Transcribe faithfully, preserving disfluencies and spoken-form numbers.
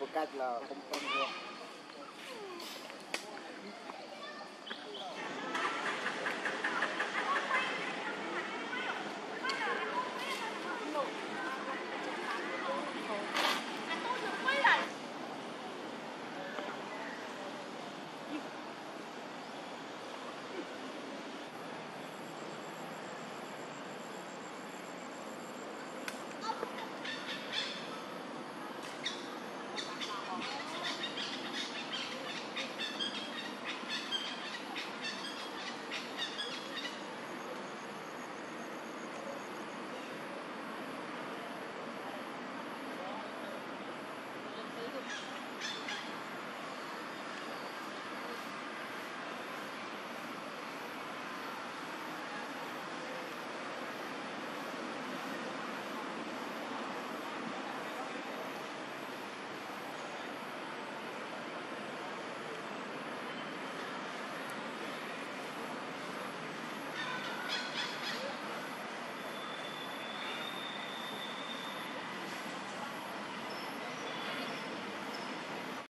Bukat lah, kumpul.